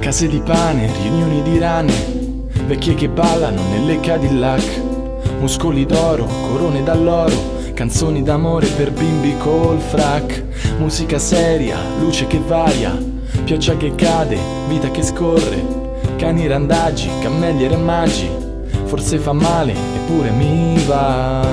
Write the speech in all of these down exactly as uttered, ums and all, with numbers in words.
Case di pane, riunioni di rane, vecchie che ballano nelle Cadillac, muscoli d'oro, corone d'alloro, canzoni d'amore per bimbi col frac. Musica seria, luce che varia, pioggia che cade, vita che scorre, cani randaggi, cammelli e rammaggi. Forse fa male, eppure mi va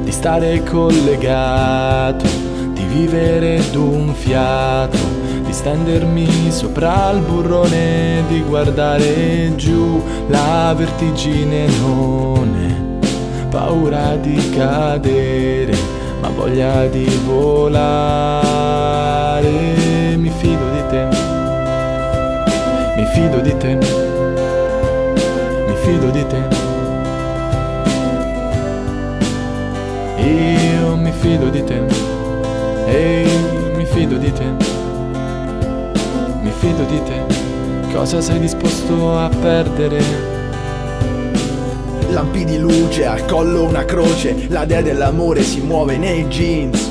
di stare collegato, di vivere d'un fiato, di stendermi sopra il burrone, di guardare giù la vertigine, non è paura di cadere, ma voglia di volare. Mi fido di te, mi fido di te, mi fido di te. Io mi fido di te, ehi, mi fido di te. Mi fido di te, cosa sei disposto a perdere? Lampi di luce, al collo una croce, la dea dell'amore si muove nei jeans.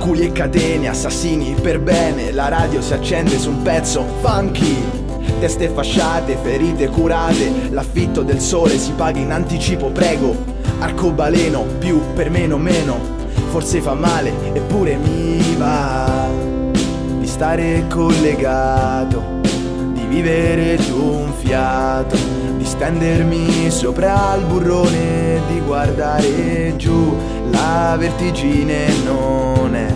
Culi e catene, assassini per bene, la radio si accende su un pezzo funky. Teste fasciate, ferite curate, l'affitto del sole si paga in anticipo, prego. Arcobaleno, più per meno meno, forse fa male, eppure mi va di stare collegato, di vivere d'un fiato, di stendermi sopra il burrone, di guardare giù la vertigine, non è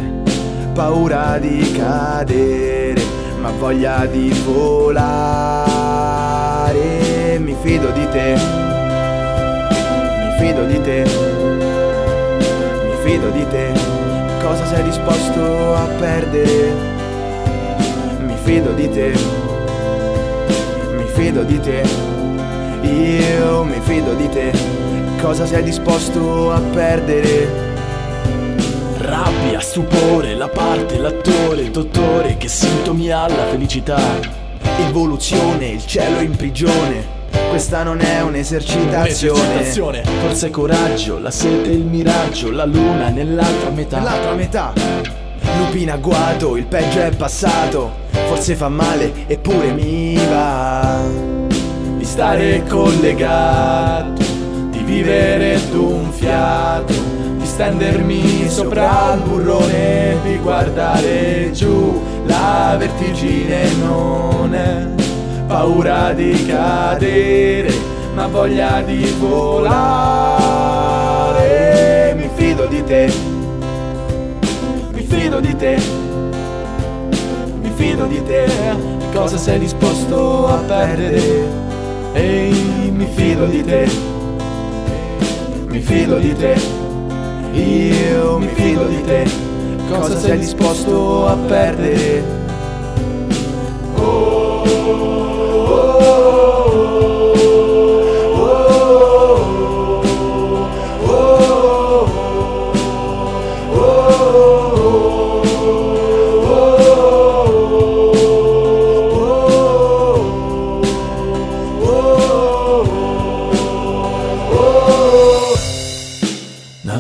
paura di cadere, ma voglia di volare. Mi fido di te, mi fido di te, mi fido di te. Cosa sei disposto a perdere? Mi fido di te, mi fido di te, io mi fido di te. Cosa sei disposto a perdere? Rabbia, stupore, la parte, l'attore, il dottore, che sintomi ha la felicità? Evoluzione, il cielo in prigione, questa non è un'esercitazione. Forza e coraggio, la sete e il miraggio, la luna nell'altra metà, nell'altra metà. Lupi in agguato, il peggio è passato, forse fa male, eppure mi va di stare collegato, di vivere d'un fiato, di stendermi sopra il burrone, di guardare giù la vertigine, non è paura di cadere, ma voglia di volare. Mi fido di te, mi fido di te, mi fido di te. Cosa sei disposto a perdere? Ehi, mi fido di te, mi fido di te, io mi fido di te. Cosa sei disposto a perdere? Oh.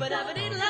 But I didn't love